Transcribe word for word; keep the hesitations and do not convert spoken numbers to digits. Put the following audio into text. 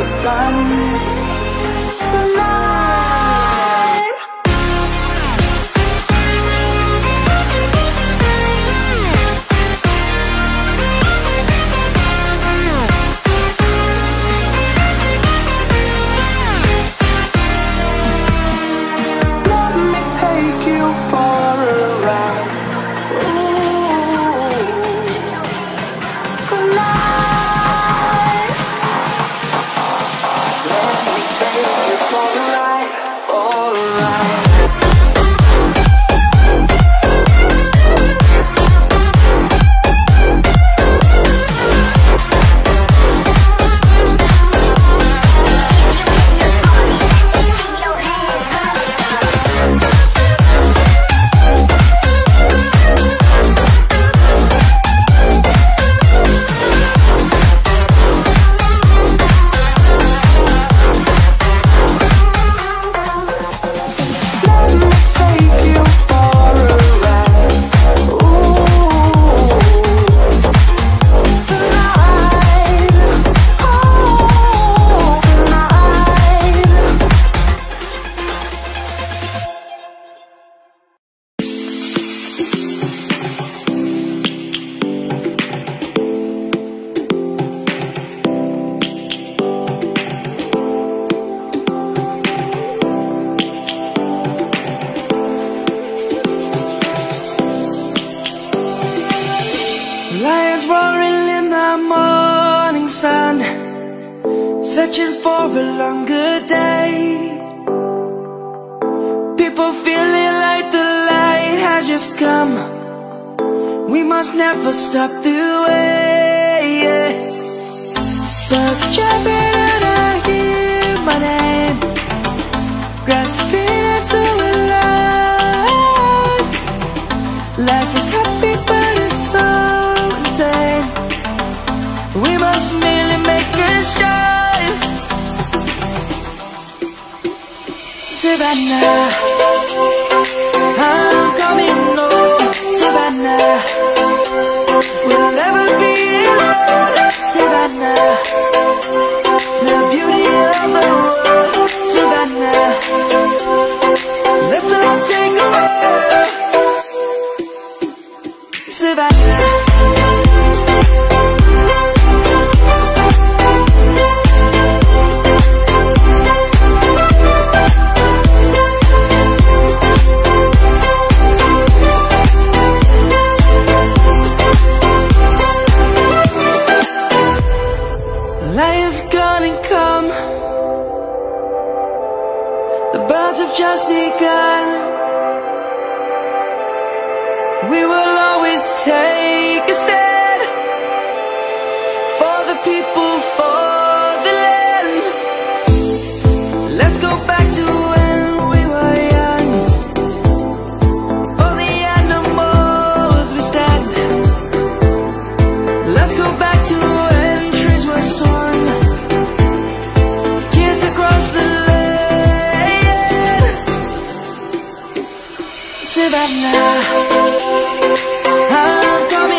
the sun. Sun, searching for a longer day. People feeling like the light has just come. We must never stop the way. Yeah. Birds jumping and I hear my name, grasping into a life. Life is happy but it's so insane. We must merely make a start. Savannah, I'm coming home. Savannah, we'll never be alone. Savannah, the beauty of the world. Savannah, let's all take a ride. Savannah. Just begun. We will always take a stand for the people, for the land. Let's go back to when we were young. For the animals we stand. Let's go back to when trees were sown. Kids across the land. Savannah, I'm coming.